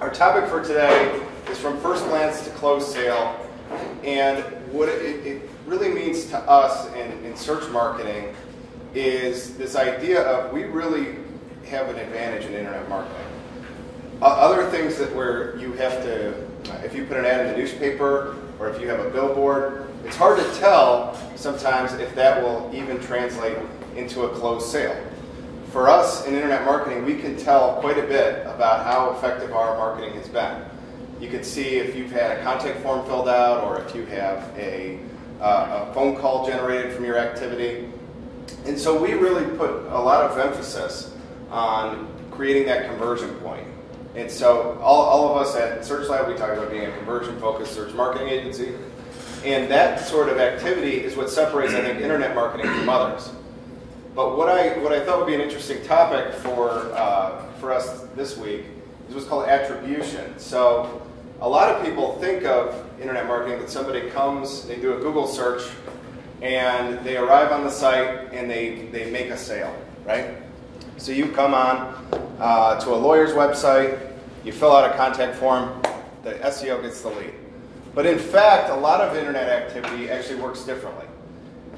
Our topic for today is from first glance to closed sale, and what it really means to us in search marketing is this idea of we really have an advantage in internet marketing. Other things that where you have to, if you put an ad in the newspaper or if you have a billboard, it's hard to tell sometimes if that will even translate into a closed sale. For us in internet marketing, we can tell quite a bit about how effective our marketing has been. You can see if you've had a contact form filled out or if you have a phone call generated from your activity. And so we really put a lot of emphasis on creating that conversion point. And so all of us at Search Lab, we talk about being a conversion-focused search marketing agency. And that sort of activity is what separates, I think, internet marketing from others. But what I thought would be an interesting topic for us this week is what's called attribution. So a lot of people think of internet marketing that somebody comes, they do a Google search, and they arrive on the site and they make a sale, right? So you come on to a lawyer's website, you fill out a contact form, the SEO gets the lead. But in fact, a lot of internet activity actually works differently.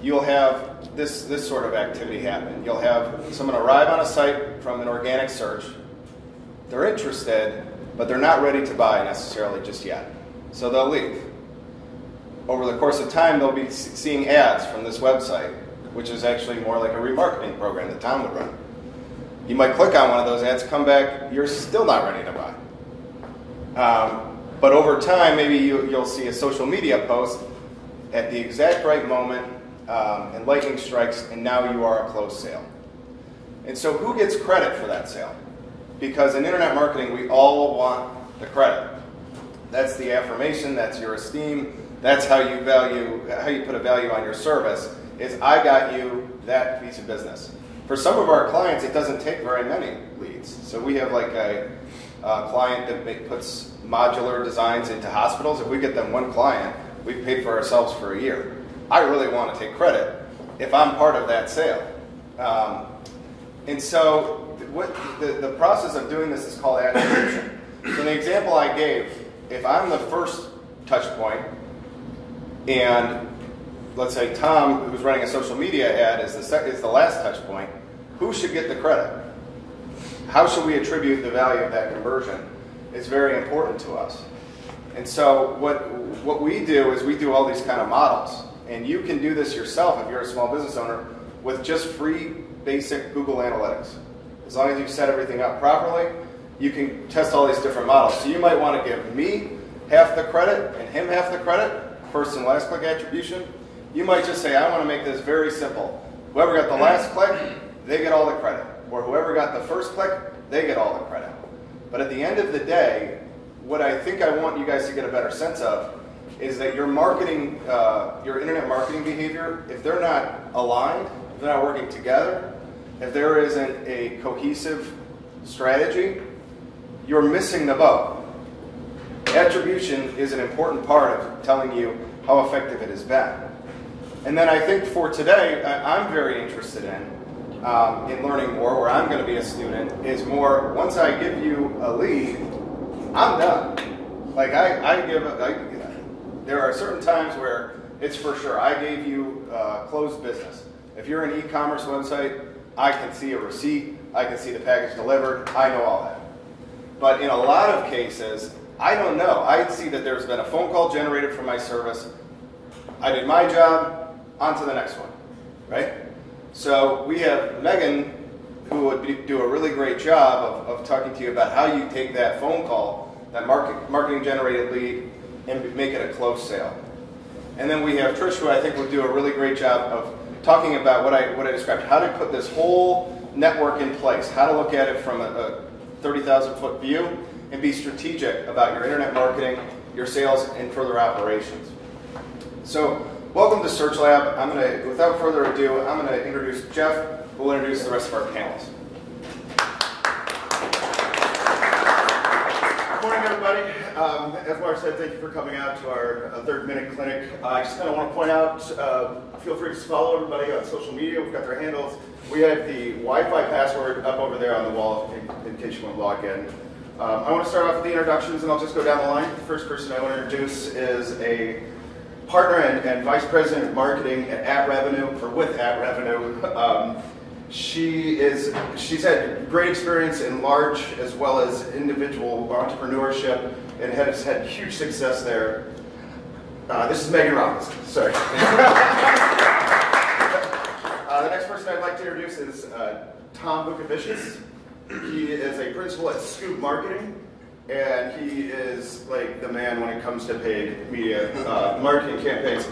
You'll have this sort of activity happen. You'll have someone arrive on a site from an organic search. They're interested, but they're not ready to buy necessarily just yet. So they'll leave. Over the course of time, they'll be seeing ads from this website, which is actually more like a remarketing program that Tom would run. You might click on one of those ads, come back, you're still not ready to buy. But over time, maybe you'll see a social media post at the exact right moment, and lightning strikes, and now you are a closed sale. And so who gets credit for that sale? Because in internet marketing, we all want the credit. That's the affirmation, that's your esteem, that's how you put a value on your service, is I got you that piece of business. For some of our clients, it doesn't take very many leads. So we have like a client that puts modular designs into hospitals. If we get them one client, we've paid for ourselves for a year. I really want to take credit if I'm part of that sale. And so the process of doing this is called attribution. So the example I gave, if I'm the first touch point, and let's say Tom, who's running a social media ad, is the last touch point, who should get the credit? How should we attribute the value of that conversion? It's very important to us. And so what we do is we do all these kind of models. And you can do this yourself if you're a small business owner with just free basic Google Analytics. As long as you've set everything up properly, you can test all these different models. So you might want to give me half the credit and him half the credit, first and last click attribution. You might just say, I want to make this very simple. Whoever got the last click, they get all the credit. Or whoever got the first click, they get all the credit. But at the end of the day, what I think I want you guys to get a better sense of is that your marketing, your internet marketing behavior, if they're not aligned, if they're not working together, if there isn't a cohesive strategy, you're missing the boat. Attribution is an important part of telling you how effective it has been. And then I think for today, I'm very interested in learning more, where I'm going to be a student, is more, once I give you a lead, I'm done. Like there are certain times where it's for sure. I gave you closed business. If you're an e-commerce website, I can see a receipt. I can see the package delivered. I know all that. But in a lot of cases, I don't know. I see that there's been a phone call generated from my service. I did my job. On to the next one, right? So we have Megan, who would do a really great job of talking to you about how you take that phone call, that marketing-generated lead, and make it a closed sale. And then we have Trish, who I think will do a really great job of talking about what I described, how to put this whole network in place, how to look at it from a 30,000-foot view and be strategic about your internet marketing, your sales, and further operations. So welcome to Search Lab. I'm going to, without further ado, I'm going to introduce Jeff, who will introduce the rest of our panelists. Good morning, everybody. As Mark said, thank you for coming out to our third-minute clinic. I just kind of want to point out, feel free to follow everybody on social media. We've got their handles. We have the Wi-Fi password up over there on the wall in case you want to log in. I want to start off with the introductions, and I'll just go down the line. The first person I want to introduce is a partner and vice president of marketing at @Revenue, or with @Revenue. She's had great experience in large as well as individual entrepreneurship and has had huge success there. This is Megan Robinson, sorry. The next person I'd like to introduce is Tom Bukevicius. He is a principal at Scoop Marketing, and he is like the man when it comes to paid media marketing campaigns.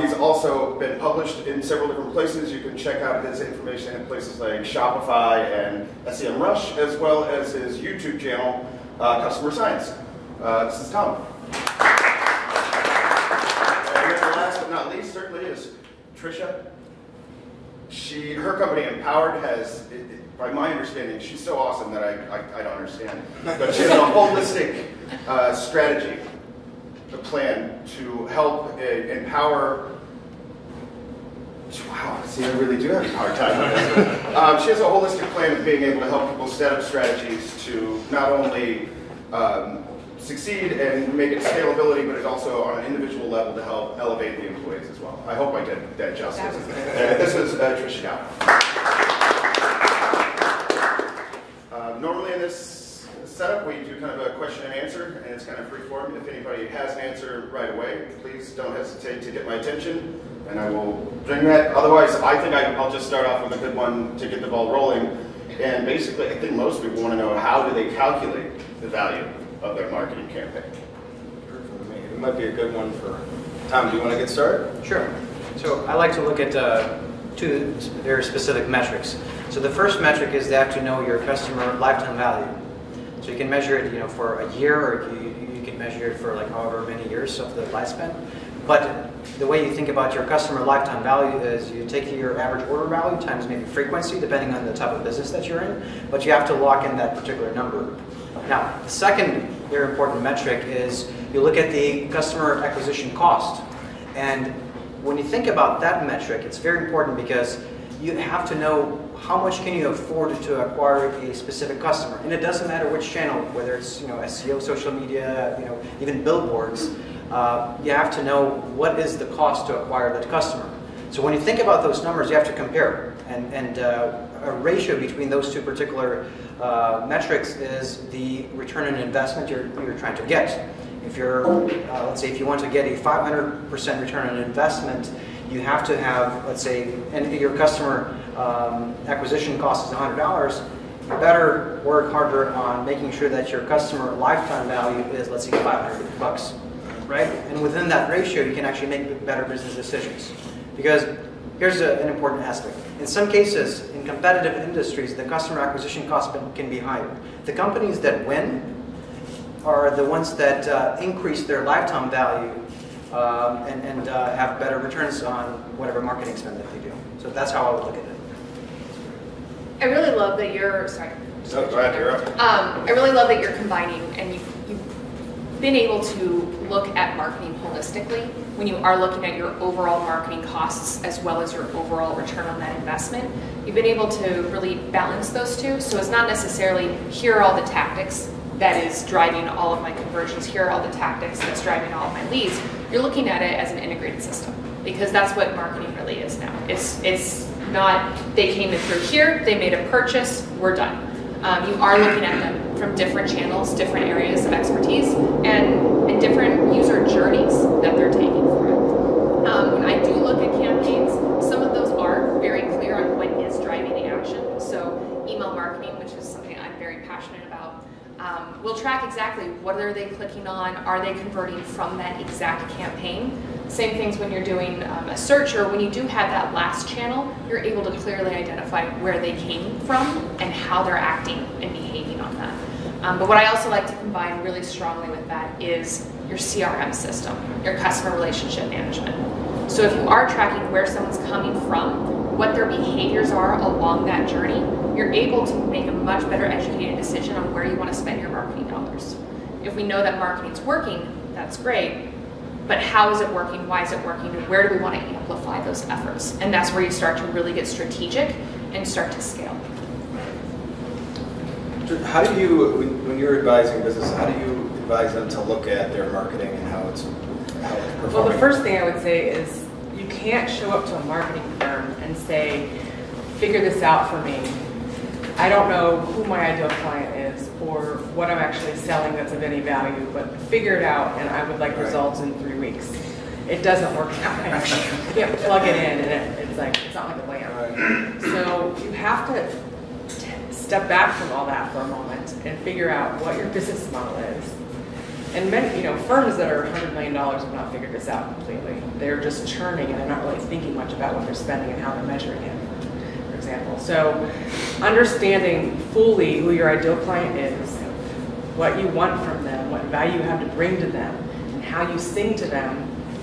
He's also been published in several different places. You can check out his information in places like Shopify and SEM Rush, as well as his YouTube channel, Customer Science. This is Tom. And then last but not least, certainly, is Trisha. Her company, Empowered, has, by my understanding, she's so awesome that I don't understand, but she has a holistic strategy. The plan to help empower. Wow, see, I really do have a hard time on this. She has a holistic plan of being able to help people set up strategies to not only succeed and make it scalability, but it also on an individual level to help elevate the employees as well. I hope I did that justice. This is Trisha Daho. Normally in this setup, we do kind of a question and answer, and it's kind of free form. If anybody has an answer right away, please don't hesitate to get my attention, and I will bring that. Otherwise, I think I'll just start off with a good one to get the ball rolling. And basically, I think most people want to know, how do they calculate the value of their marketing campaign? It might be a good one for Tom. Do you want to get started? Sure. So I like to look at two very specific metrics. So the first metric is that you know your customer lifetime value. So you can measure it, you know, for a year, or you can measure it for like however many years of the lifespan. But the way you think about your customer lifetime value is you take your average order value times maybe frequency, depending on the type of business that you're in. But you have to lock in that particular number. Now, the second very important metric is you look at the customer acquisition cost. And when you think about that metric, it's very important because you have to know how much can you afford to acquire a specific customer, and it doesn't matter which channel, whether it's, you know, SEO, social media, you know, even billboards. You have to know what is the cost to acquire that customer. So when you think about those numbers, you have to compare, and a ratio between those two particular metrics is the return on investment you're trying to get. If you're, let's say, if you want to get a 500% return on investment, you have to have, let's say, and your customer acquisition cost is $100, you better work harder on making sure that your customer lifetime value is, let's say, $500, right? And within that ratio, you can actually make better business decisions. Because here's an important aspect. In some cases, in competitive industries, the customer acquisition cost can be higher. The companies that win are the ones that increase their lifetime value and have better returns on whatever marketing spend that they do. So that's how I would look at it. I really love that you're, sorry. No, go ahead, you're up. I really love that you're combining, and you've been able to look at marketing holistically when you are looking at your overall marketing costs as well as your overall return on that investment. You've been able to really balance those two, so it's not necessarily here are all the tactics that is driving all of my conversions, here are all the tactics that's driving all of my leads. You're looking at it as an integrated system, because that's what marketing really is now. It's not they came in through here, they made a purchase, we're done. You are looking at them from different channels, different areas of expertise, and different user journeys that they're taking for it. When I do look at campaigns, some of those are very clear on what is driving the action. So email marketing, which is something I'm very passionate about, we'll track exactly what are they clicking on, are they converting from that exact campaign. Same things when you're doing a search, or when you do have that last channel, you're able to clearly identify where they came from and how they're acting and behaving on that. But what I also like to combine really strongly with that is your CRM system, your customer relationship management. So if you are tracking where someone's coming from, what their behaviors are along that journey, you're able to make a much better educated decision on where you want to spend your marketing dollars. If we know that marketing's working, that's great, but how is it working, why is it working, and where do we want to amplify those efforts? And that's where you start to really get strategic and start to scale. How do you, when you're advising business, how do you advise them to look at their marketing and how it's performing? Well, the first thing I would say is you can't show up to a marketing firm and say, figure this out for me. I don't know who my ideal client is or what I'm actually selling that's of any value, but figure it out and I would like results in 3 weeks. It doesn't work that way. You can't plug it in and it's not like a lamp. So you have to step back from all that for a moment and figure out what your business model is. And many, you know, firms that are $100 million have not figured this out completely. They're just churning and they're not really thinking much about what they're spending and how they're measuring it, for example. So understanding fully who your ideal client is, what you want from them, what value you have to bring to them, and how you sing to them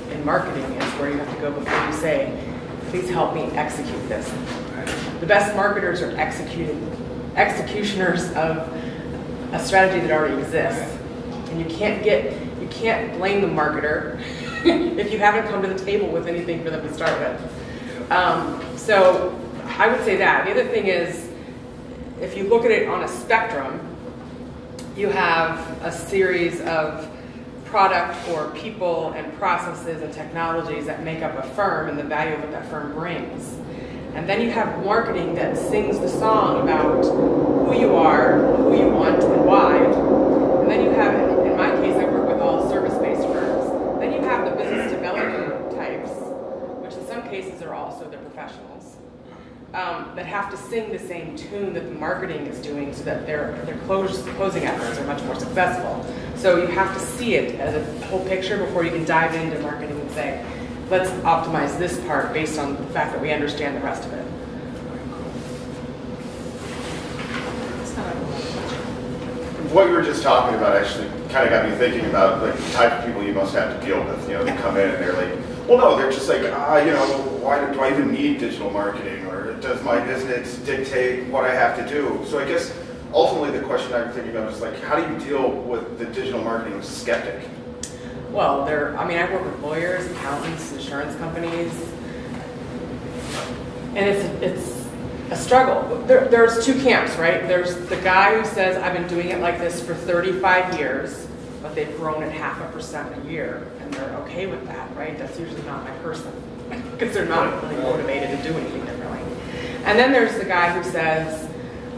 in marketing is where you have to go before you say, please help me execute this. The best marketers are executioners of a strategy that already exists, and you can't blame the marketer if you haven't come to the table with anything for them to start with. So I would say that. The other thing is, if you look at it on a spectrum, you have a series of product or people and processes and technologies that make up a firm and the value of what that firm brings. And then you have marketing that sings the song about who you are, who you want, and why. And then you have, in my case, I work with all service-based firms. Then you have the business development types, which in some cases are also the professionals, that have to sing the same tune that the marketing is doing so that their closing efforts are much more successful. So you have to see it as a whole picture before you can dive into marketing and say, let's optimize this part based on the fact that we understand the rest of it. What you were just talking about actually kind of got me thinking about like the type of people you must have to deal with. You know, they come in and they're like, well, no, they're just like, you know, why do I even need digital marketing? Or does my business dictate what I have to do? So I guess ultimately the question I'm thinking about is like, how do you deal with the digital marketing skeptic? Well, I mean, I work with lawyers, accountants, insurance companies, and it's a struggle. There's two camps, right? There's the guy who says, I've been doing it like this for 35 years, but they've grown at 0.5% a year, and they're okay with that, right? That's usually not my person, because they're not really motivated to do anything differently. And then there's the guy who says,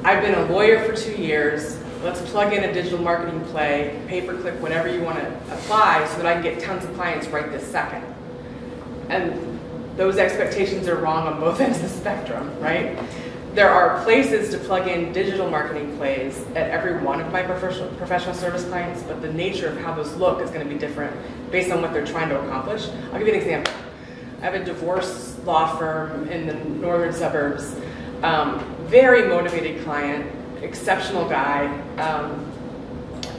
I've been a lawyer for 2 years, let's plug in a digital marketing play, pay-per-click, whatever you want to apply so that I can get tons of clients right this second. And those expectations are wrong on both ends of the spectrum, right? There are places to plug in digital marketing plays at every one of my professional service clients, but the nature of how those look is going to be different based on what they're trying to accomplish. I'll give you an example. I have a divorce law firm in the northern suburbs, very motivated client, exceptional guy,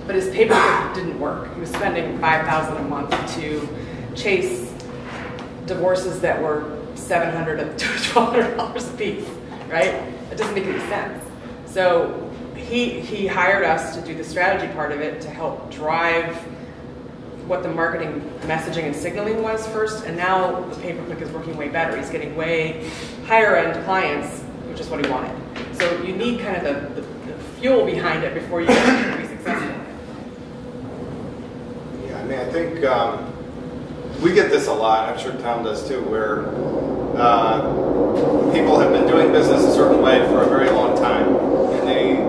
but his paperwork didn't work. He was spending $5,000 a month to chase divorces that were $700 to $1,200 a piece, right? It doesn't make any sense. So he hired us to do the strategy part of it to help drive what the marketing messaging and signaling was first, and now the pay-per-click is working way better. He's getting way higher end clients, which is what he wanted. So you need kind of the fuel behind it before you can be successful. Yeah, I mean, I think we get this a lot, I'm sure Tom does too, where people have been doing business a certain way for a very long time, and they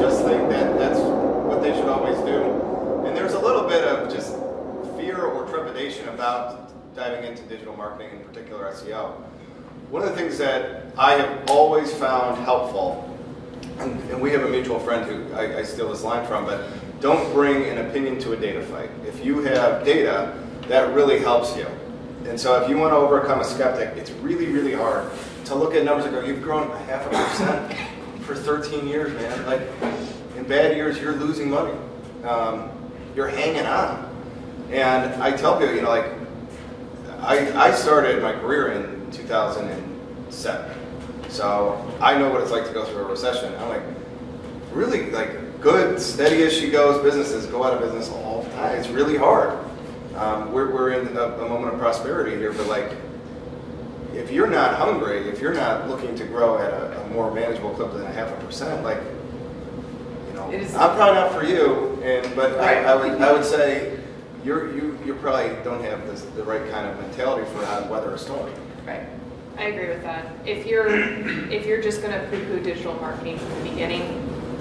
just think that that's what they should always do. And there's a little bit of just fear or trepidation about diving into digital marketing, in particular SEO. One of the things that I have always found helpful, and we have a mutual friend who I steal this line from, but don't bring an opinion to a data fight. If you have data, that really helps you. And so if you want to overcome a skeptic, it's really, really hard to look at numbers and go, you've grown 0.5% for 13 years, man. Like, in bad years, you're losing money. You're hanging on. And I tell people, you know, like, I started my career in 2007. So I know what it's like to go through a recession. I'm like, really, like, good, steady as she goes businesses go out of business all the time. It's really hard. We're in a moment of prosperity here, but like, if you're not hungry, if you're not looking to grow at a more manageable clip than 0.5%, like, you I'm probably not for you, but I would say you probably don't have the right kind of mentality for how to weather a storm. Right. I agree with that. If you're just going to poo-poo digital marketing from the beginning,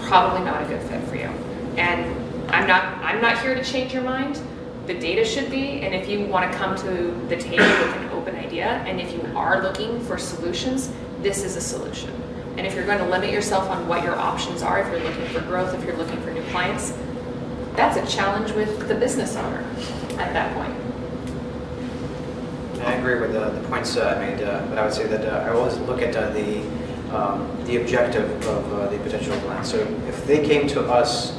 probably not a good fit for you. And I'm not here to change your mind. The data should be, and if you want to come to the table with an open idea, and if you are looking for solutions, this is a solution. And if you're going to limit yourself on what your options are, if you're looking for growth, if you're looking for new clients, that's a challenge with the business owner at that point. I agree with the points made, but I would say that I always look at the objective of the potential client. So if they came to us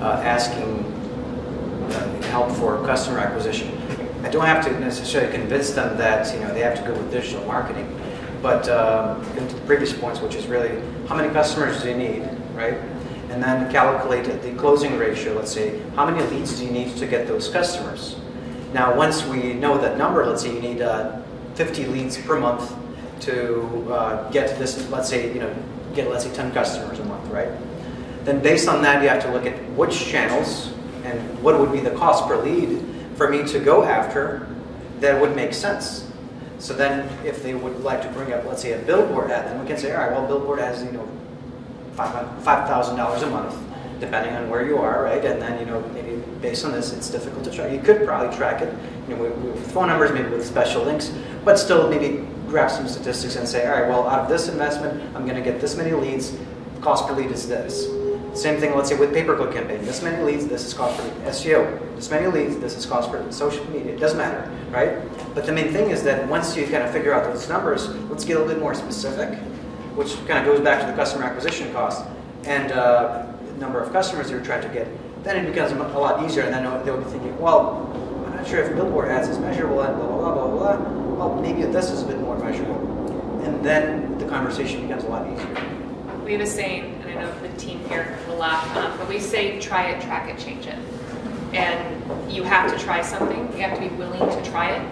asking help for customer acquisition, I don't have to necessarily convince them that they have to go with digital marketing. But into the previous points, which is really how many customers do you need, right? And then calculate the closing ratio. Let's say how many leads do you need to get those customers? Now, once we know that number, let's say you need 50 leads per month to get this. Let's say let's say 10 customers a month, right? Then based on that, you have to look at which channels and what would be the cost per lead for me to go after that would make sense. So then, if they would like to bring up, let's say, a billboard ad, then we can say, all right, well, billboard ads, $5,000 a month, depending on where you are, right? And then, maybe based on this, it's difficult to track. You could probably track it, with phone numbers, maybe with special links, but still maybe grab some statistics and say, all right, well, out of this investment, I'm going to get this many leads. Cost per lead is this. Same thing, let's say, with pay-per-click campaign. This many leads, this is cost per lead. SEO, this many leads, this is cost per lead. Social media, it doesn't matter, right? But the main thing is that once you kind of figure out those numbers, let's get a little bit more specific, which kind of goes back to the customer acquisition cost and the number of customers you're trying to get. Then it becomes a lot easier, and then they'll be thinking, well, I'm not sure if billboard ads is measurable, and blah, blah, blah, blah, blah. Well, maybe this is a bit more measurable. And then the conversation becomes a lot easier. We have a saying, and I know the team here will laugh, but we say try it, track it, change it. And you have to try something. You have to be willing to try it.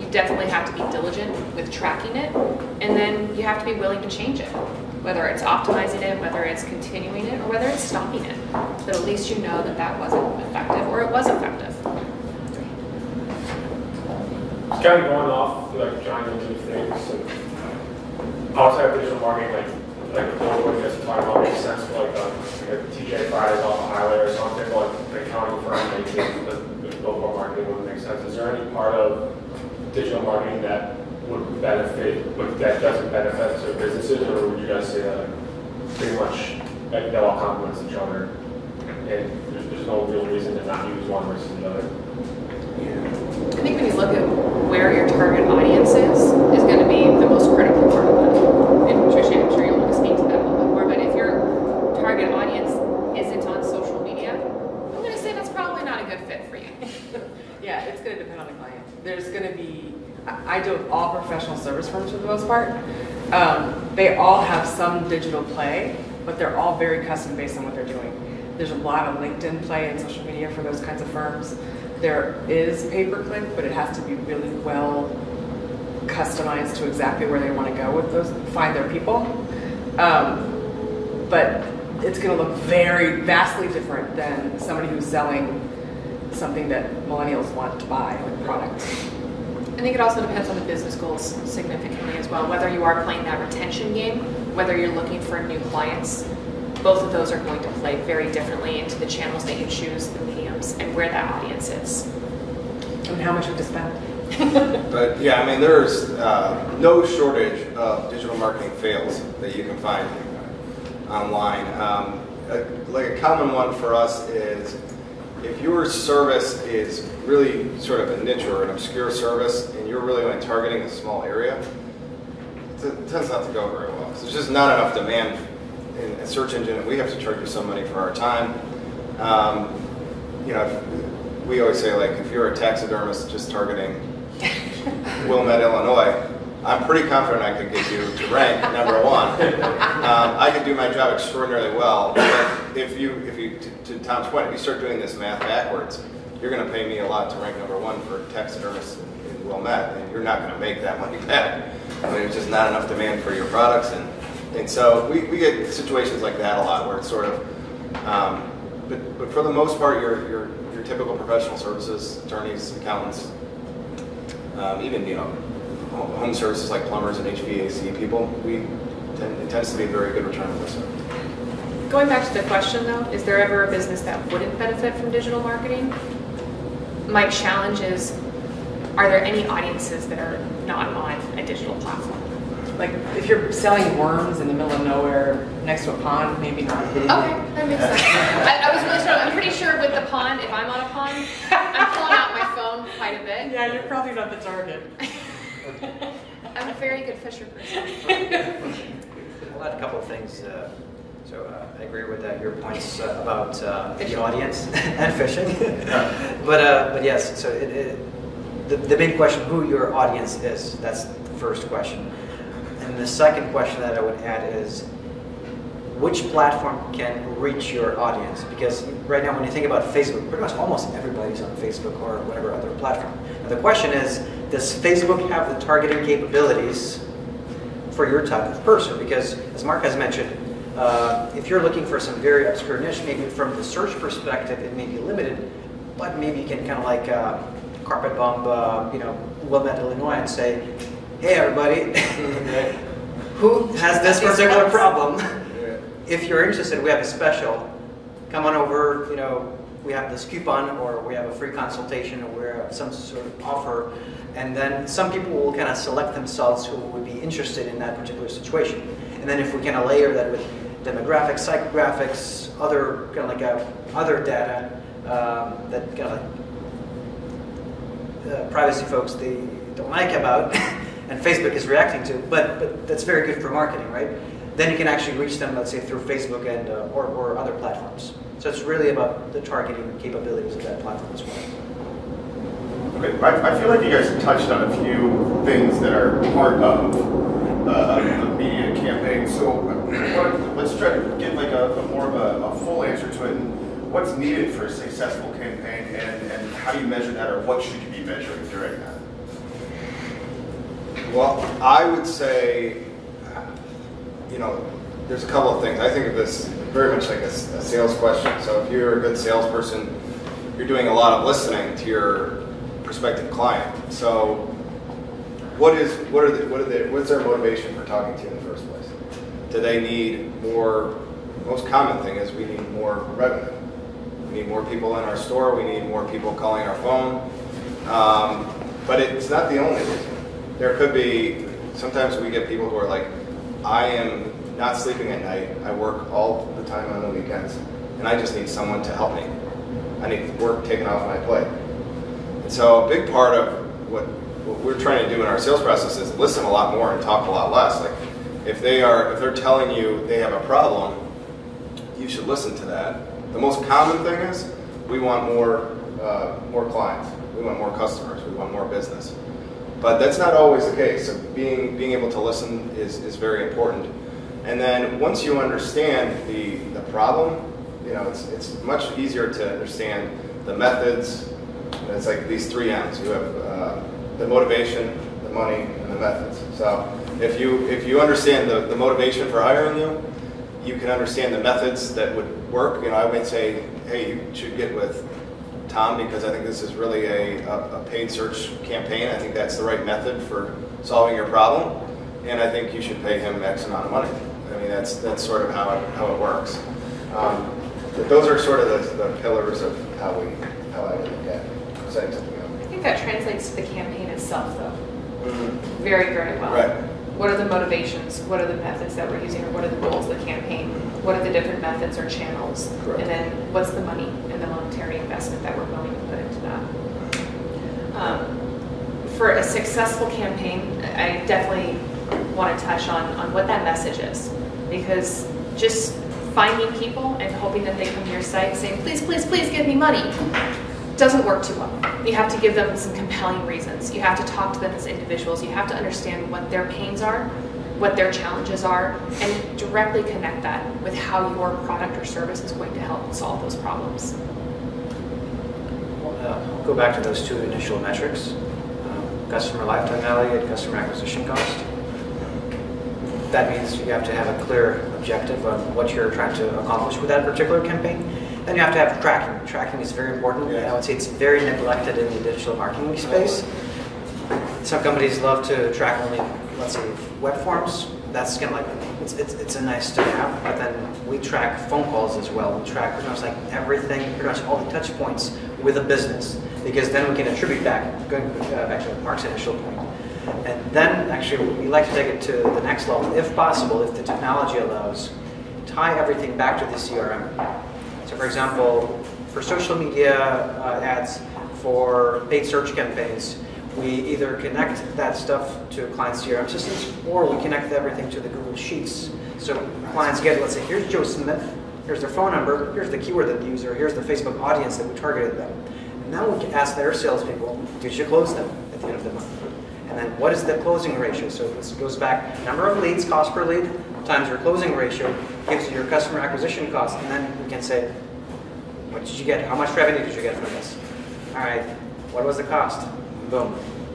You definitely have to be diligent with tracking it. And then you have to be willing to change it, whether it's optimizing it, whether it's continuing it, or whether it's stopping it. But at least you know that that wasn't effective, or it was effective. It's kind of going off like giant new things. And outside of digital marketing, like the billboard just talking about makes sense for like TJ Fridays off the highway or something, but like accounting for how many things the billboard marketing would make sense. Is there any part of digital marketing that would benefit, but that doesn't benefit to businesses, or would you guys say that pretty much that all complements each other and there's no real reason to not use one versus the other? Yeah. I think when you look at where your target audience is going to be the most critical part of that. And Trisha, I'm sure you'll want to speak to that a little bit more, but if your target audience isn't on social media, I'm going to say that's probably not a good fit for you. Yeah, it's going to depend on the client. There's going to be, I do all professional service firms for the most part. They all have some digital play, but they're all very custom based on what they're doing. There's a lot of LinkedIn play and social media for those kinds of firms. There is pay-per-click, but it has to be really well customized to exactly where they want to go with those, find their people. But it's going to look very vastly different than somebody who's selling something that millennials want to buy, like product. I think it also depends on the business goals significantly as well, whether you are playing that retention game, whether you're looking for new clients. Both of those are going to play very differently into the channels that you choose, the mediums, and where that audience is. And how much you have to spend. But yeah, I mean, there's no shortage of digital marketing fails that you can find online. Like a common one for us is if your service is really sort of a niche or an obscure service and you're really only targeting a small area, it tends not to go very well. So there's just not enough demand in a search engine, and we have to charge you some money for our time. We always say, like, if you're a taxidermist just targeting Wilmette, Illinois, I'm pretty confident I could get you to rank #1. I could do my job extraordinarily well, but if you to Tom's point, if you start doing this math backwards, you're going to pay me a lot to rank #1 for taxidermist in Wilmette, and you're not going to make that money back. I mean, there's just not enough demand for your products, and so we get situations like that a lot, where it's sort of, But for the most part, your typical professional services, attorneys, accountants, even home services like plumbers and HVAC people, it tends to be a very good return on investment. Going back to the question though, is there ever a business that wouldn't benefit from digital marketing? My challenge is, are there any audiences that are not on a digital platform? Like if you're selling worms in the middle of nowhere next to a pond, maybe not. Okay, that makes sense. I was really sure, I'm pretty sure with the pond, if I'm on a pond, I'm pulling out my phone quite a bit. Yeah, you're probably not the target. I'm a very good fisher person. I'll add a couple of things. So I agree with your points about the audience and fishing. but yes, so the main question, who your audience is, that's the first question. And the second question that I would add is, which platform can reach your audience? Because right now when you think about Facebook, pretty much almost everybody's on Facebook or whatever other platform. Now the question is, does Facebook have the targeting capabilities for your type of person? Because as Mark has mentioned, if you're looking for some very obscure niche, maybe from the search perspective it may be limited, but maybe you can kind of like carpet bomb, Wilmette, Illinois and say, hey everybody, who has this particular problem? If you're interested, we have a special. Come on over, we have this coupon, or we have a free consultation, or we have some sort of offer. And then some people will kind of select themselves who would be interested in that particular situation. And then if we kind of layer that with demographics, psychographics, other kind of like other data that kind of like privacy folks, they don't like about, and Facebook is reacting to, but that's very good for marketing, right? Then you can actually reach them, let's say, through Facebook and or other platforms. So it's really about the targeting capabilities of that platform as well. Okay, I feel like you guys touched on a few things that are part of the media campaign. So let's try to get like a more of a full answer to it. And what's needed for a successful campaign, and how do you measure that, or what should you be measuring during that? Well, I would say, there's a couple of things. I think of this very much like a sales question. So if you're a good salesperson, you're doing a lot of listening to your prospective client. So what's their motivation for talking to you in the first place? Do they need more? The most common thing is we need more revenue. We need more people in our store. We need more people calling our phone. But it's not the only reason. There could be, sometimes we get people who are like, I am not sleeping at night, I work all the time on the weekends, and I just need someone to help me. I need work taken off my plate. And so a big part of what we're trying to do in our sales process is listen a lot more and talk a lot less. Like if they're telling you they have a problem, you should listen to that. The most common thing is we want more clients, we want more customers, we want more business. But that's not always the case. So being able to listen is very important. And then once you understand the problem, it's much easier to understand the methods. It's like these three M's. You have the motivation, the money, and the methods. So if you understand the motivation for hiring you, you can understand the methods that would work. I would say, hey, you should get with Tom, because I think this is really a paid search campaign. I think that's the right method for solving your problem, and I think you should pay him X amount of money. I mean, that's sort of how it works. But those are sort of the pillars of how I would look at it. I think that translates to the campaign itself, though, mm-hmm. very, very well. Right. What are the motivations? What are the methods that we're using, or what are the goals of the campaign? What are the different methods or channels? Correct. And then what's the money and the monetary investment that we're willing to put into that? For a successful campaign, I definitely want to touch on what that message is, because just finding people and hoping that they come to your site saying, please, please, please give me money, doesn't work too well. You have to give them some compelling reasons. You have to talk to them as individuals. You have to understand what their pains are, what their challenges are, and directly connect that with how your product or service is going to help solve those problems. Well, I'll go back to those two initial metrics, customer lifetime value and customer acquisition cost. that means you have to have a clear objective on what you're trying to accomplish with that particular campaign. Then you have to have tracking. Tracking is very important. Yeah. I would say it's very neglected in the digital marketing space. Some companies love to track only, let's say, web forms. That's kind of like, it's a nice to have, but then we track phone calls as well. We track pretty much like everything, pretty much all the touch points with a business, because then we can attribute back, going back to Mark's initial point. And then actually we like to take it to the next level, if possible, if the technology allows, tie everything back to the CRM. So for example, for social media ads, for paid search campaigns, we either connect that stuff to client CRM systems, or we connect everything to the Google Sheets. So clients get, let's say, here's Joe Smith, here's their phone number, here's the keyword that they use, or here's the Facebook audience that we targeted them. And now we can ask their salespeople, did you close them at the end of the month? And then what is the closing ratio? So this goes back, number of leads, cost per lead, times your closing ratio, gives you your customer acquisition cost, and then we can say, what did you get? How much revenue did you get from this? All right, what was the cost? Boom,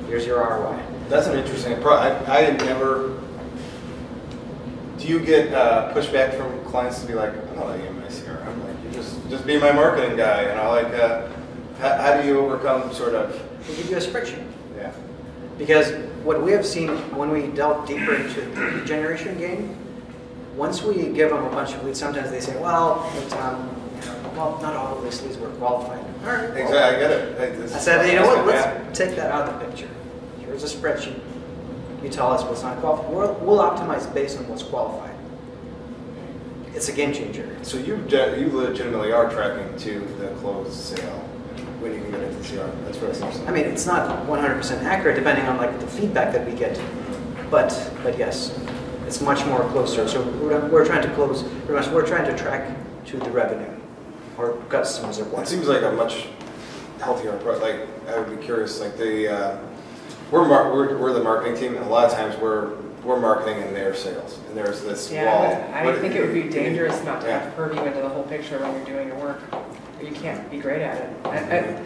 here's your ROI. That's an interesting product. I didn't ever. Do you get pushback from clients to be like, I'm not letting you in my CRM? I'm like, you just be my marketing guy, and I like. How do you overcome sort of? We give you a spreadsheet. Yeah. Because what we have seen when we delve deeper into the lead generation game, once we give them a bunch of leads, sometimes they say, well, it's, well, not all of these leads were qualified. All right. Exactly, well, I get it. I said, you know what, let's take that out of the picture. Here's a spreadsheet. You tell us what's not qualified. We'll optimize based on what's qualified. It's a game changer. So you legitimately are tracking to the closed sale when you can get into the CRM. That's really interesting. I mean, it's not 100% accurate depending on like the feedback that we get, but yes, it's much more closer. So we're trying to close. We're trying to track to the revenue. Or customers are blind. It seems like a much healthier approach. Like I would be curious. Like the we're the marketing team, and a lot of times we're marketing in their sales, and there's this wall. I think it would be dangerous not to have purview into the whole picture when you're doing your work. You can't be great at it.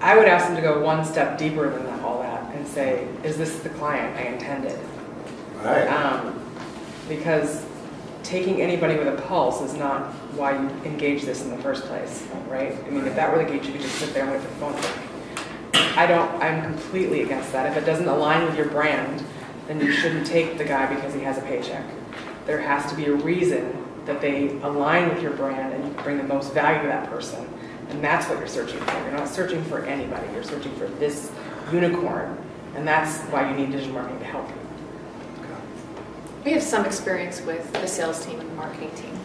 I would ask them to go one step deeper than all that and say, "Is this the client I intended?" Right. Because taking anybody with a pulse is not why you engage this in the first place, right? I mean, if that were the gauge, you could just sit there and wait for the phone to ring. I'm completely against that. If it doesn't align with your brand, then you shouldn't take the guy because he has a paycheck. There has to be a reason that they align with your brand and you can bring the most value to that person. And that's what you're searching for. You're not searching for anybody. You're searching for this unicorn. And that's why you need digital marketing to help you. We have some experience with the sales team and the marketing team.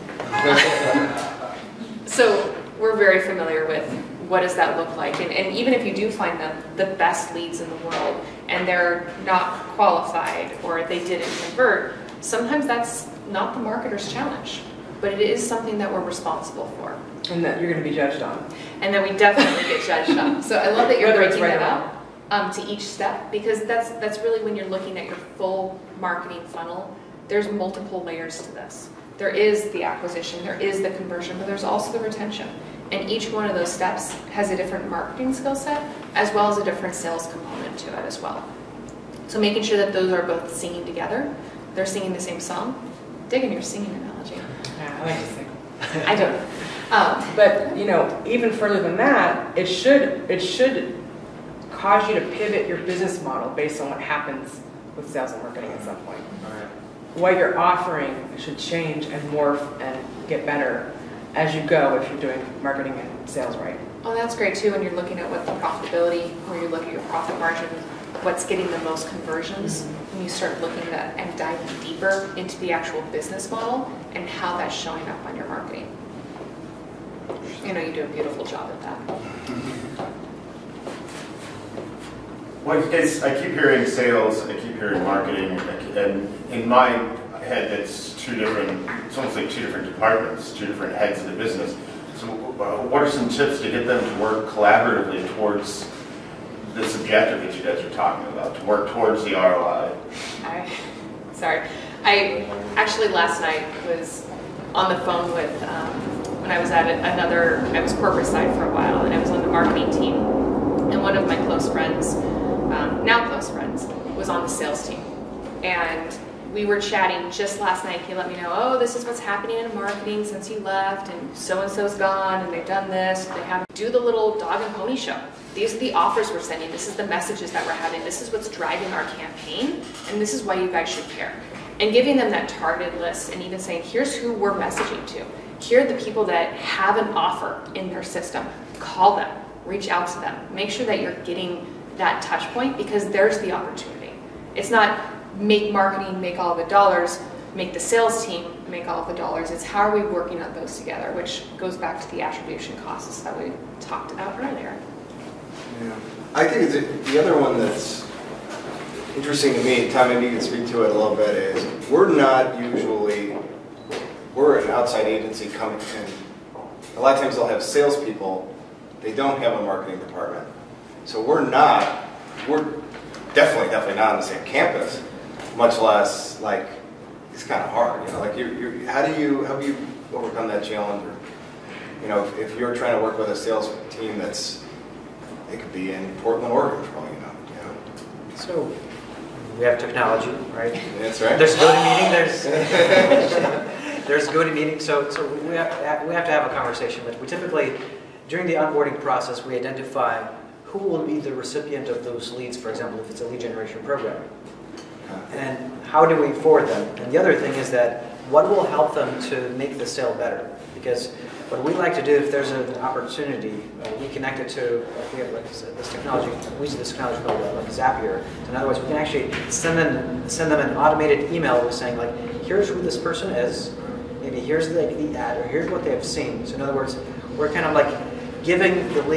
So we're very familiar with what does that look like. And even if you do find them the best leads in the world and they're not qualified or they didn't convert, sometimes that's not the marketer's challenge. But it is something that we're responsible for. And that you're going to be judged on. And that we definitely get judged on. So I love that you're breaking that up to each step, because that's really when you're looking at your full marketing funnel. There's multiple layers to this. There is the acquisition, there is the conversion, but there's also the retention. And each one of those steps has a different marketing skill set as well as a different sales component to it as well. So making sure that those are both singing together, they're singing the same song. Digging your singing analogy. Yeah, I like to sing. I don't. But you know, even further than that, it should cause you to pivot your business model based on what happens with sales and marketing at some point. All right. What you're offering should change and morph and get better as you go if you're doing marketing and sales right. Oh, that's great too when you're looking at what the profitability, or you look at your profit margin, what's getting the most conversions, and you start looking at and diving deeper into the actual business model and how that's showing up on your marketing. You know, you do a beautiful job at that. Well, I keep hearing sales, I keep hearing marketing, and in my head that's it's almost like two different departments, two different heads of the business. So what are some tips to get them to work collaboratively towards this objective that you guys are talking about, to work towards the ROI? I actually last night was on the phone with, when I was at I was corporate side for a while, and I was on the marketing team, and one of my close friends, now close friends, was on the sales team. And we were chatting just last night. He let me know, oh, this is what's happening in marketing since he left, and so-and-so's gone, and they've done this, and they have do the little dog and pony show. These are the offers we're sending. This is the messages that we're having. This is what's driving our campaign, and this is why you guys should care. And giving them that targeted list and even saying, here's who we're messaging to. Here are the people that have an offer in their system. Call them, reach out to them. Make sure that you're getting that touch point because there's the opportunity. It's not make marketing, make all the dollars, make the sales team, make all the dollars. It's how are we working on those together, which goes back to the attribution costs that we talked about earlier. Yeah. I think the other one that's interesting to me, Tom, maybe you can speak to it a little bit, is we're an outside agency coming in. A lot of times they'll have salespeople, they don't have a marketing department. So we're definitely not on the same campus, much less, like, it's kind of hard, you know, like, how do you overcome that challenge? Or, you know, if you're trying to work with a sales team that's, it could be in Portland, Oregon, for all you know, So, we have technology, right? That's right. There's GoToMeeting, there's GoToMeeting, so we have to have a conversation, but we typically, during the onboarding process, we identify who will be the recipient of those leads, for example, if it's a lead generation program. And how do we forward them? And the other thing is that what will help them to make the sale better? Because what we like to do, if there's an opportunity, we connect it to, we have like this technology, we use this technology called like Zapier. So in other words, we can actually send them an automated email saying like, here's who this person is, maybe here's the ad, or here's what they have seen. So in other words, we're kind of like giving them a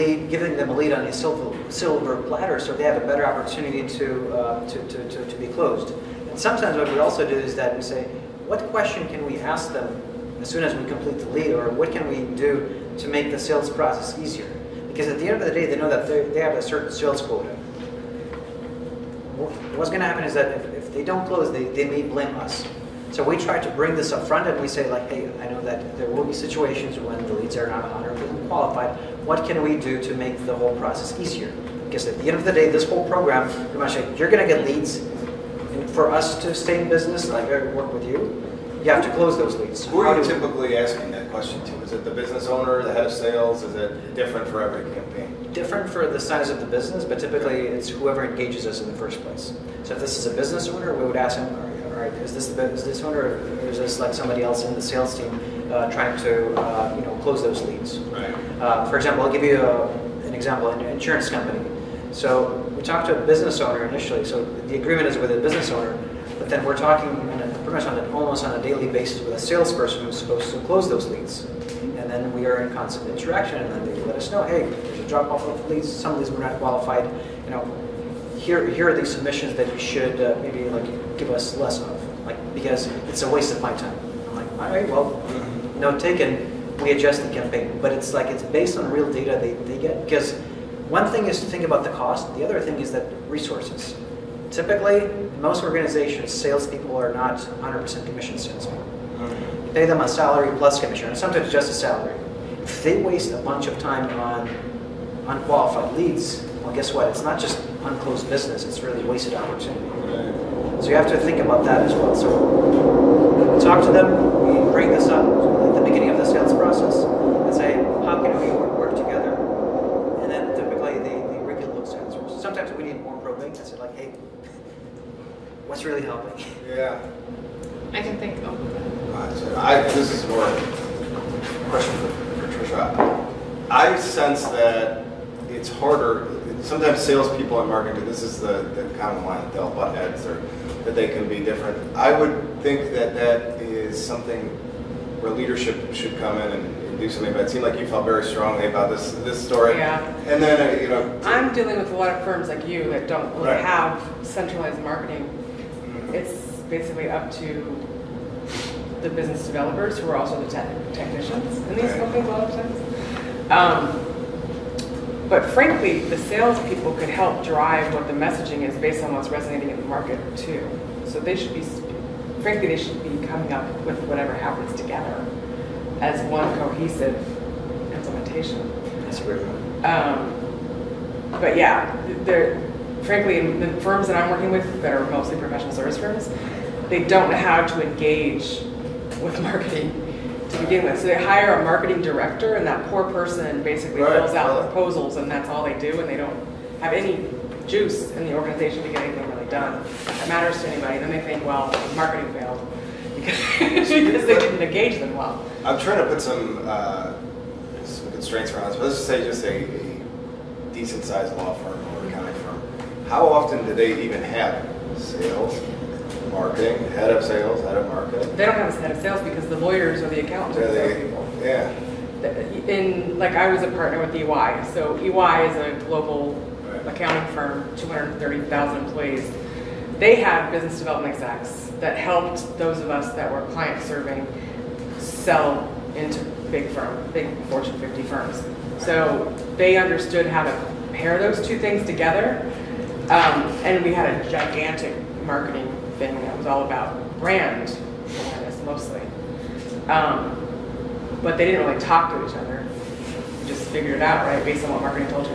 lead on a silver platter, so they have a better opportunity to be closed. And sometimes what we also do is that we say, what question can we ask them as soon as we complete the lead, or what can we do to make the sales process easier? Because at the end of the day, they know that they have a certain sales quota. What's going to happen is that if they don't close, they may blame us. So we try to bring this up front and we say like, hey, I know that there will be situations when the leads are not 100% qualified. What can we do to make the whole process easier? Because at the end of the day, this whole program, you're going to get leads. And for us to stay in business, like I work with you, you have to close those leads. Who are you typically asking that question to? Is it the business owner, the head of sales? Is it different for every campaign? Different for the size of the business, but typically it's whoever engages us in the first place. So if this is a business owner, we would ask him, is this the business owner, or is this like somebody else in the sales team trying to close those leads? Right. For example, I'll give you an example, an insurance company. So we talked to a business owner initially, so the agreement is with a business owner, but then we're talking almost on a daily basis with a salesperson who's supposed to close those leads. And then we are in constant interaction, and then they let us know, hey, there's a drop off of leads, some of these were not qualified, you know, here are the submissions that you should maybe like give us less of, like, because it's a waste of my time. I'm like, all right, well, note taken, we adjust the campaign. But it's like, it's based on real data they get, because one thing is to think about the cost, the other thing is that resources. Typically, in most organizations, salespeople are not 100% commission salespeople. You pay them a salary plus commission, and sometimes just a salary. If they waste a bunch of time on unqualified leads, well, guess what? It's not just unclosed business, it's really wasted opportunity. So you have to think about that as well. So we talk to them, we bring this up at the beginning of the sales process and say, how can we work together? And then typically they reveal those answers. So sometimes we need more probing and say like, hey, what's really helping? Yeah. I can think of this is more a question for Trisha. I sense that it's harder. Sometimes salespeople in marketing, this is the common line, they'll butt heads, or that they can be different. I would think that is something where leadership should come in and do something. But it seemed like you felt very strongly about this story. Yeah. And then I'm dealing with a lot of firms like you that don't really have centralized marketing. It's basically up to the business developers, who are also the technicians in these companies a lot of times. But frankly, the salespeople could help drive what the messaging is based on what's resonating in the market too. So they should be, frankly, they should be coming up with whatever happens together as one cohesive implementation. That's a weird one. But yeah, frankly, the firms that I'm working with that are mostly professional service firms, they don't know how to engage with marketing to begin with. So they hire a marketing director, and that poor person basically fills out proposals, and that's all they do, and they don't have any juice in the organization to get anything really done that matters to anybody. And then they think, well, marketing failed because they didn't engage them well. I'm trying to put some constraints around this, but let's just say a decent-sized law firm or accounting firm. How often do they even have sales, marketing, head of sales, head of marketing? They don't have a head of sales because the lawyers or the accountants are the salespeople. Yeah. In, like, I was a partner with EY, so EY is a global accounting firm, 230,000 employees. They have business development execs that helped those of us that were client serving sell into big Fortune 50 firms. So they understood how to pair those two things together. And we had a gigantic marketing thing that was all about brand awareness mostly. But they didn't really talk to each other. You just figured it out, right, based on what marketing told you.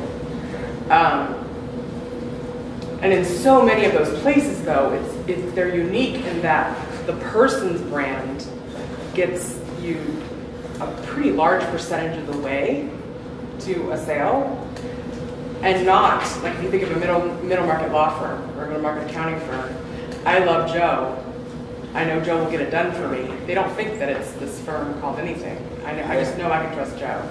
And in so many of those places, though, they're unique in that the person's brand gets you a pretty large percentage of the way to a sale. And not, like, if you think of a middle market law firm or a middle market accounting firm, I love Joe. I know Joe will get it done for me. They don't think that it's this firm called anything. I just know I can trust Joe.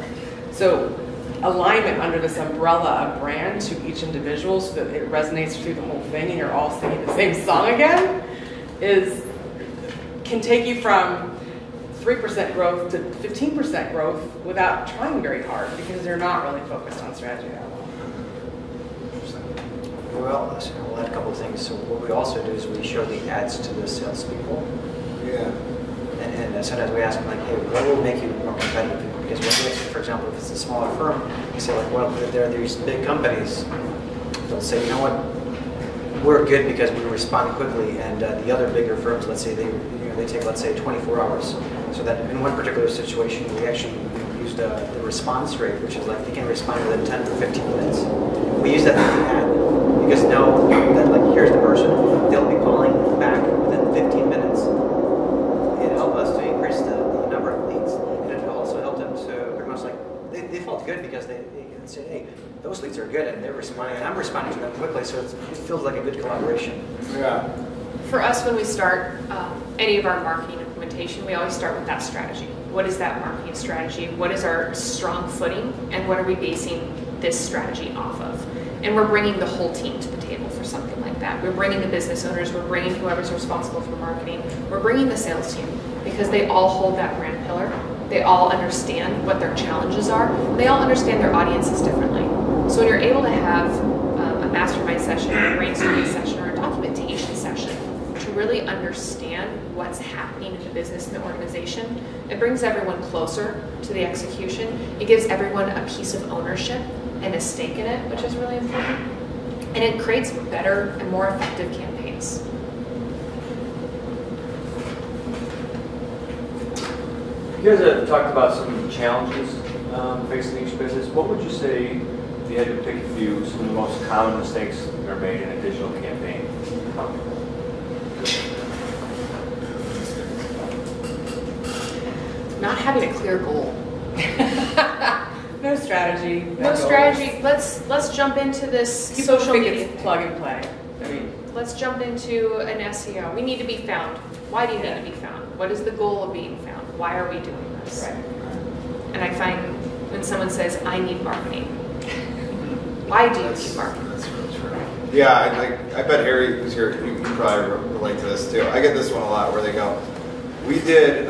So alignment under this umbrella of brand to each individual so that it resonates through the whole thing and you're all singing the same song again can take you from 3% growth to 15% growth without trying very hard because you're not really focused on strategy at all. We'll add a couple of things. So what we also do is we show the ads to the salespeople. Yeah. And sometimes we ask them, like, hey, what will make you more competitive? Because what makes you, for example, if it's a smaller firm, you say, like, well, there are these big companies. They'll say, you know what, we're good because we respond quickly. And the other bigger firms, let's say, they take, let's say, 24 hours. So that in one particular situation, we actually used the response rate, which is like they can respond within 10 to 15 minutes. We use that in the ad. Because know that, like, here's the person, they'll be calling back within 15 minutes. It helped us to increase the number of leads, and it also helped them to pretty much, like, they felt good because they said, hey, those leads are good, and they're responding, and I'm responding to them quickly, so it feels like a good collaboration. Yeah. For us, when we start any of our marketing implementation, we always start with that strategy. What is that marketing strategy? What is our strong footing, and what are we basing this strategy off of? And we're bringing the whole team to the table for something like that. We're bringing the business owners, we're bringing whoever's responsible for marketing, we're bringing the sales team, because they all hold that brand pillar. They all understand what their challenges are. They all understand their audiences differently. So when you're able to have a mastermind session, a brainstorming session, or a documentation session to really understand what's happening in the business and the organization, it brings everyone closer to the execution. It gives everyone a piece of ownership and a stake in it, which is really important. And it creates better and more effective campaigns. You guys have talked about some of the challenges facing each business. What would you say, if you had to pick a few, some of the most common mistakes that are made in a digital campaign? Not having a clear goal. No strategy. No strategy. Let's jump into this social media. Plug and play. I mean, let's jump into an SEO. We need to be found. Why do you need to be found? What is the goal of being found? Why are we doing this? Right. And I find when someone says, "I need marketing," why do you need marketing? That's really true. Right. Yeah, I bet Harry was here. You probably relate to this too. I get this one a lot, where they go, "We did,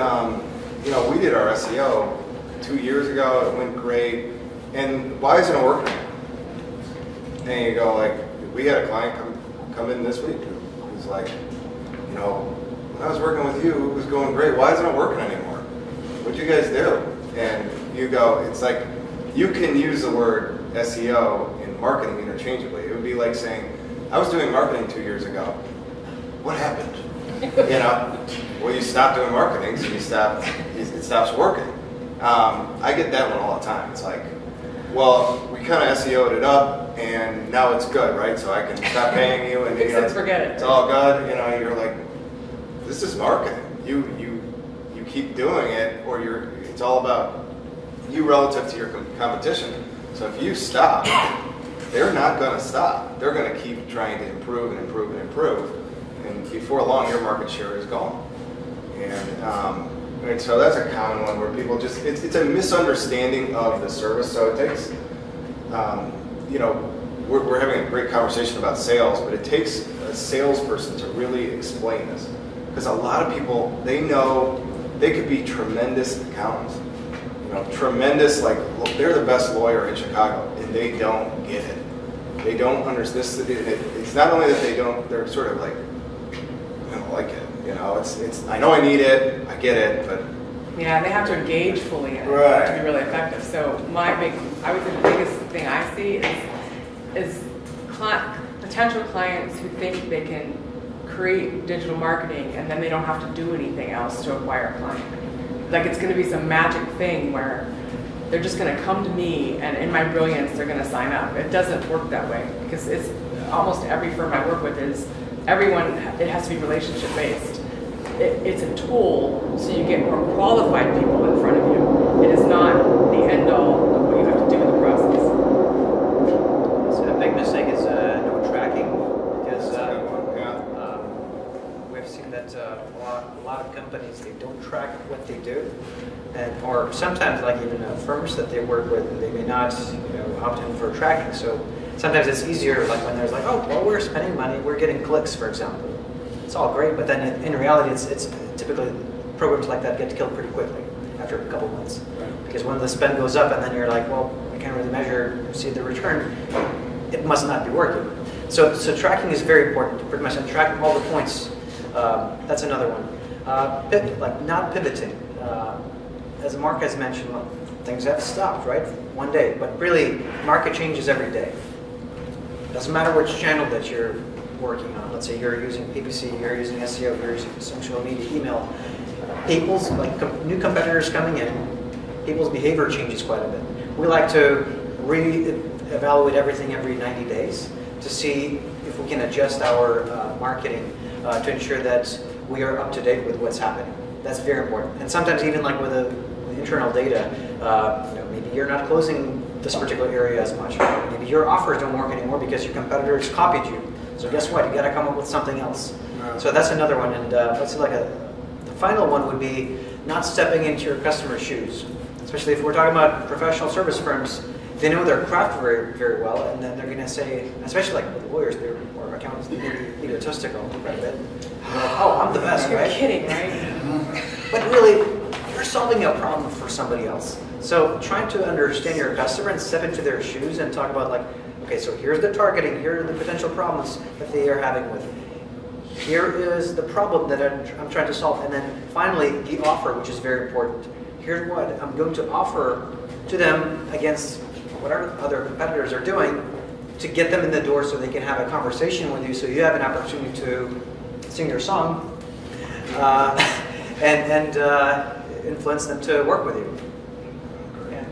we did our SEO 2 years ago, it went great, and why isn't it working?" And you go, like, we had a client come in this week who's like, when I was working with you, it was going great, why isn't it working anymore? What do you guys do? And you go, it's like, you can use the word SEO and marketing interchangeably. It would be like saying, I was doing marketing 2 years ago. What happened? Well, you stopped doing marketing, so it stops working. I get that one all the time. It's like, well, we kind of SEO'd it up, and now it's good, right? So I can stop paying you, and it's all good. You're like, This is marketing. You keep doing it, or you're. It's all about you relative to your competition. So if you stop, they're not going to stop. They're going to keep trying to improve and improve and improve, and before long, your market share is gone. And so that's a common one where people just, it's a misunderstanding of the service. So it takes, you know, we're having a great conversation about sales, but it takes a salesperson to really explain this. Because a lot of people, they know, they could be tremendous accountants. You know, tremendous, like, they're the best lawyer in Chicago, and they don't get it. They don't understand this. It's not only that they don't, they're sort of like, I don't like it. You know, it's. I know I need it. I get it, but yeah, they have to engage fully in it to be really effective. So I would say the biggest thing I see is potential clients who think they can create digital marketing and then they don't have to do anything else to acquire a client. Like it's going to be some magic thing where they're just going to come to me and in my brilliance they're going to sign up. It doesn't work that way because it's almost every firm I work with is. Everyone, it has to be relationship based. It's a tool so you get more qualified people in front of you. It is not the end all of what you have to do in the process. So a big mistake is no tracking because we've seen that a lot of companies, they don't track what they do. Or sometimes like even firms that they work with, they may not opt in for tracking. So. Sometimes it's easier, like when there's like, oh, well, we're spending money, we're getting clicks, for example. It's all great, but then in reality, it's typically programs like that get killed pretty quickly after a couple months. Right. Because when the spend goes up and then you're like, well, I can't really measure, see the return, it must not be working. So tracking is very important, pretty much, and tracking all the points. That's another one. Like not pivoting. As Mark has mentioned, things have stopped, right? One day, but really, market changes every day. Doesn't matter which channel that you're working on. Let's say you're using PPC, you're using SEO, you're using social media, email. People's, like new competitors coming in, people's behavior changes quite a bit. We like to re-evaluate everything every 90 days to see if we can adjust our marketing to ensure that we are up to date with what's happening. That's very important. And sometimes even like with the internal data, maybe you're not closing this particular area as much. Maybe your offers don't work anymore because your competitors copied you. So guess what? You got to come up with something else. Right. So that's another one. And let's see, like the final one would be not stepping into your customer's shoes, especially if we're talking about professional service firms. They know their craft very, very well, and then they're going to say, especially like with lawyers, or accountants, they're egotistical quite a bit. Oh, I'm the best, right? You're kidding, right? But really. You're solving a problem for somebody else. So trying to understand your customer and step into their shoes and talk about like, okay, so here's the targeting, here are the potential problems that they are having with it. Here is the problem that I'm trying to solve. And then finally, the offer, which is very important. Here's what I'm going to offer to them against whatever other competitors are doing to get them in the door so they can have a conversation with you so you have an opportunity to sing your song influence them to work with you. Yeah.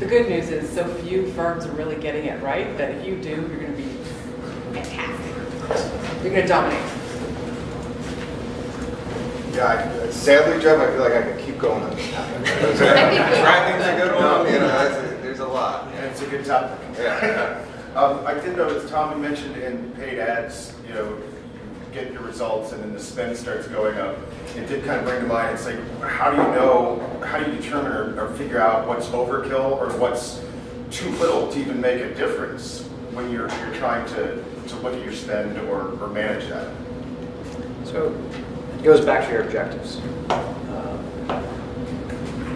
The good news is so few firms are really getting it right that if you do, you're going to be fantastic. You're going to dominate. Yeah, sadly, Jeff, I feel like I could keep going on this topic. Tracking's a good one. You know, there's a lot. And it's a good topic. Yeah. I did notice Tom mentioned in paid ads, you know, get your results and then the spend starts going up. It did kind of bring to mind, it's like, how do you determine or figure out what's overkill or what's too little to even make a difference when you're trying to look at your spend or manage that? So it goes back to your objectives.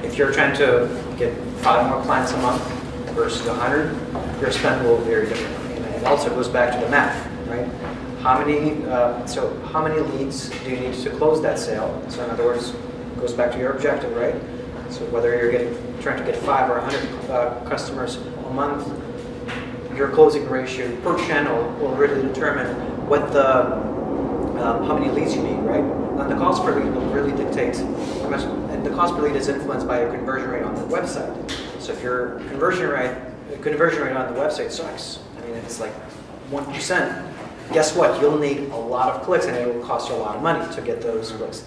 If you're trying to get 5 more clients a month versus 100, your spend will vary differently. And it also goes back to the math, right? How many leads do you need to close that sale? So in other words, it goes back to your objective, right? So whether you're trying to get 5 or 100 customers a month, your closing ratio per channel will really determine what the how many leads you need, right? And the cost per lead will really dictate how much. And the cost per lead is influenced by your conversion rate on the website. So if your conversion rate on the website sucks, I mean, it's like 1%. guess what? You'll need a lot of clicks and it will cost you a lot of money to get those clicks.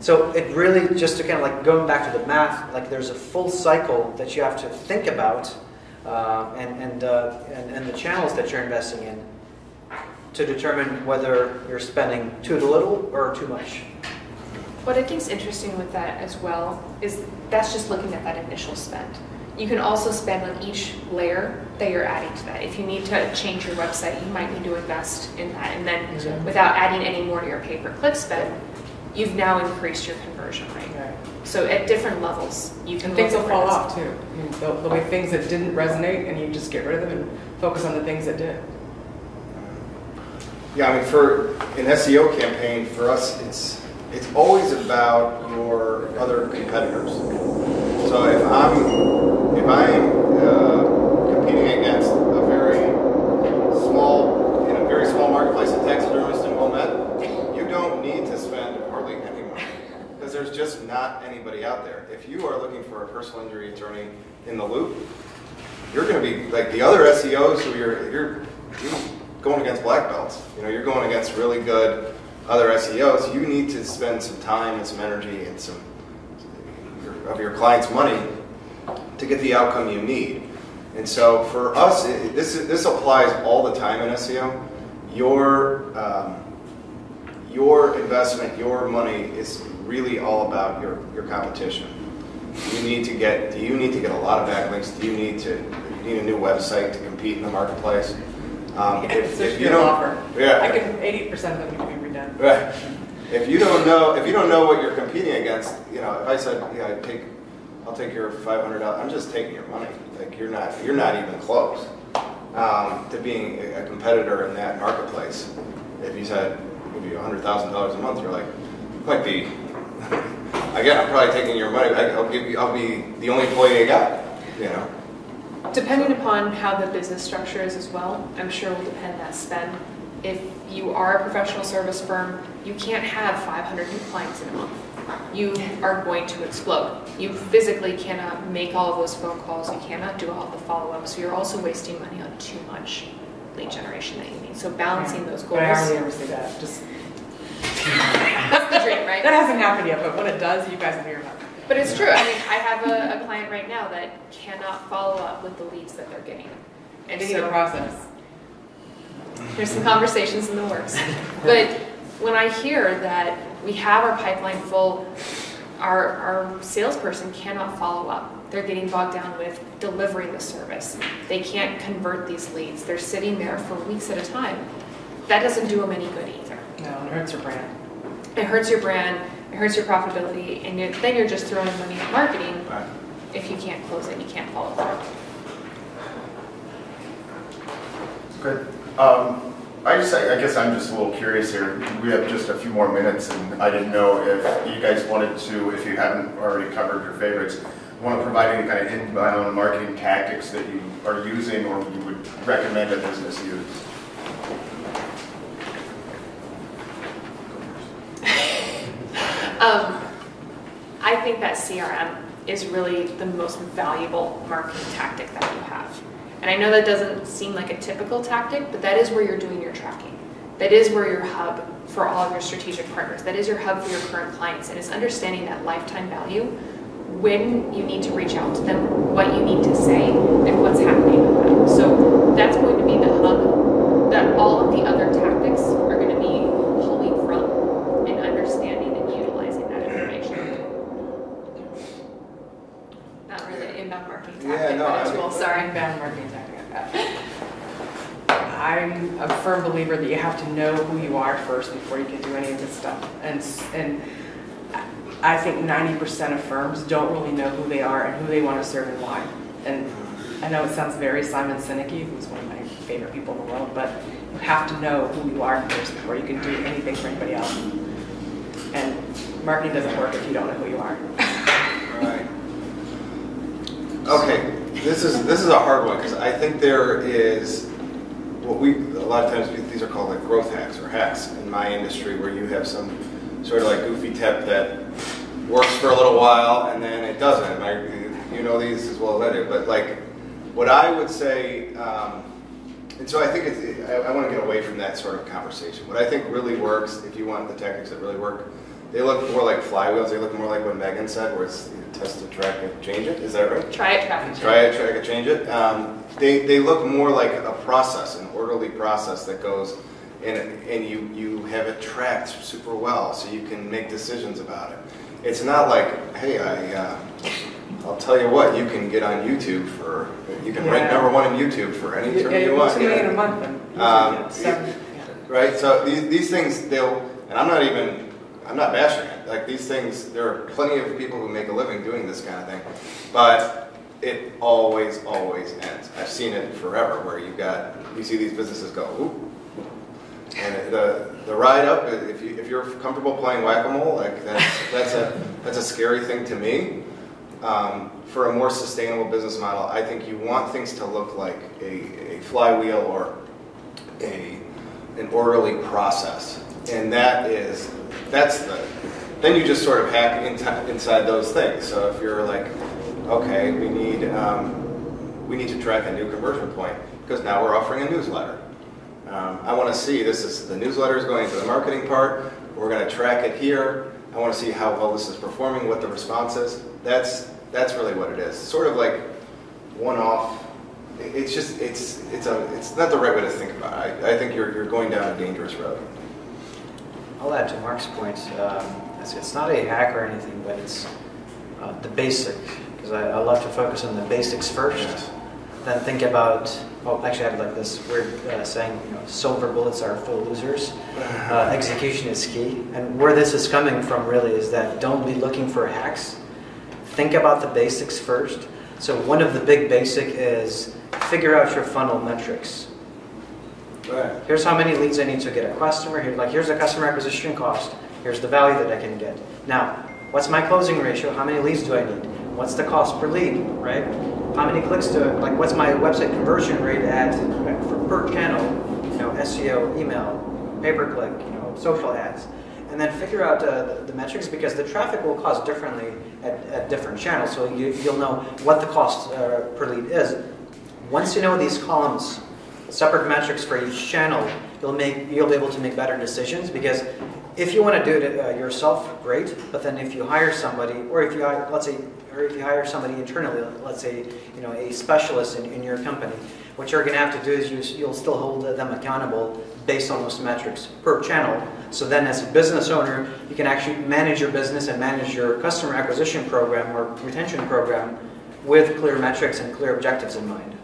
So it really, just to kind of like going back to the math, like there's a full cycle that you have to think about and the channels that you're investing in to determine whether you're spending too little or too much. What I think is interesting with that as well is that's just looking at that initial spend. You can also spend on each layer that you're adding to that. If you need to change your website, you might need to invest in that. And then without adding any more to your pay-per-click spend, you've now increased your conversion rate. Right. So at different levels, you can things will fall off too. I mean, there'll be things that didn't resonate and you just get rid of them and focus on the things that did. Yeah, I mean, for an SEO campaign, for us, it's always about your other competitors. So if I'm competing against a very small marketplace, a taxidermist in Wilmette, you don't need to spend hardly any money because there's just not anybody out there. If you are looking for a personal injury attorney in the Loop, you're going to be like the other SEOs who you're going against black belts. You know, you're going against really good other SEOs. You need to spend some time and some energy and some of your client's money to get the outcome you need. And so for us, this applies all the time in SEO. Your investment, your money is really all about your competition. Do you need to get a lot of backlinks? Do you need a new website to compete in the marketplace? If you don't offer, yeah, I can 80% of them can be redone. Right. If you don't know what you're competing against, you know. If I said, yeah, I'll take your $500, I'm just taking your money. Like you're not even close to being a competitor in that marketplace. If you said maybe $100,000 a month, you're like, might be. Again, I'm probably taking your money. I'll be the only employee I got. You know. Depending upon how the business structure is as well, I'm sure will depend on that spend. If you are a professional service firm, you can't have 500 new clients in a month. You are going to explode. You physically cannot make all of those phone calls. You cannot do all the follow-ups. So you're also wasting money on too much lead generation that you need. So balancing those goals. But I hardly ever say that. Just that's the dream, right? That hasn't happened yet, but when it does, you guys will hear about it. But it's true. I mean, I have a client right now that cannot follow up with the leads that they're getting. And it's a process. There's some conversations in the works. But when I hear that we have our pipeline full, our salesperson cannot follow up. They're getting bogged down with delivering the service. They can't convert these leads. They're sitting there for weeks at a time. That doesn't do them any good either. No, it hurts your brand. It hurts your brand. It hurts your profitability, and then you're just throwing money at marketing if you can't close it and you can't follow through. Good. I guess I'm just a little curious here. We have just a few more minutes, and I didn't know if you guys wanted to, if you haven't already covered your favorites, want to provide any kind of inbound marketing tactics that you are using or you would recommend a business use. I think that CRM is really the most valuable marketing tactic that you have. And I know that doesn't seem like a typical tactic, but that is where you're doing your tracking. That is where your hub for all of your strategic partners. That is your hub for your current clients. And it's understanding that lifetime value, when you need to reach out to them, what you need to say, and what's happening with them. So that's going to be the hub that all of the other tactics are going to be pulling from and understanding. Inbound marketing tactic. I'm a firm believer that you have to know who you are first before you can do any of this stuff. And I think 90% of firms don't really know who they are and who they want to serve and why. And I know it sounds very Simon Sinek, who's one of my favorite people in the world, but you have to know who you are first before you can do anything for anybody else. And marketing doesn't work if you don't know who you are. Right. Okay, this is a hard one because I think there is these are called like growth hacks or hacks in my industry where you have some sort of like goofy tip that works for a little while and then it doesn't. You know these as well as I do, but like what I would say And so I think I want to get away from that sort of conversation. What I think really works, if you want the tactics that really work, they look more like flywheels. They look more like what Megan said, where it's test it, track it, change it. Is that right? Try it, track it, change it. Try it, track it, change it. They look more like a process, an orderly process that goes, and you have it tracked super well, so you can make decisions about it. It's not like, hey, I'll tell you what, you can get on YouTube for, you can rank #1 on YouTube for any term you want. In a month, right? So these things, and I'm not bashing it. Like these things, there are plenty of people who make a living doing this kind of thing, but it always ends. I've seen it forever, where you see these businesses go, ooh. And the ride up, if you're comfortable playing whack-a-mole, like that's a scary thing to me. For a more sustainable business model, I think you want things to look like a flywheel or an orderly process, and then you just sort of hack inside those things. So if you're like, okay, we need to track a new conversion point because now we're offering a newsletter. I want to see, the newsletter is going to the marketing part, we're going to track it here, I want to see how well this is performing, what the response is. That's really what it is. Sort of like one-off, it's not the right way to think about it. I think you're going down a dangerous road. I'll add to Mark's point, it's not a hack or anything, but it's the basic, because I love to focus on the basics first, then think about, well, actually I have like this weird saying, silver bullets are full losers. Execution is key. And where this is coming from really is that don't be looking for hacks. Think about the basics first. So one of the big basic is figure out your funnel metrics. Right. Here's how many leads I need to get a customer. Here's the customer acquisition cost. Here's the value that I can get. Now, what's my closing ratio? How many leads do I need? What's the cost per lead, right? How many clicks what's my website conversion rate at per channel, SEO, email, pay-per-click, social ads. And then figure out the metrics, because the traffic will cost differently at different channels, so you'll know what the cost per lead is. Once you know these columns, separate metrics for each channel, you'll be able to make better decisions, because if you want to do it yourself, great, but then if you hire somebody, if you hire somebody internally, let's say a specialist in your company, what you're going to have to do is you'll still hold them accountable based on those metrics per channel. So then as a business owner, you can actually manage your business and manage your customer acquisition program or retention program with clear metrics and clear objectives in mind.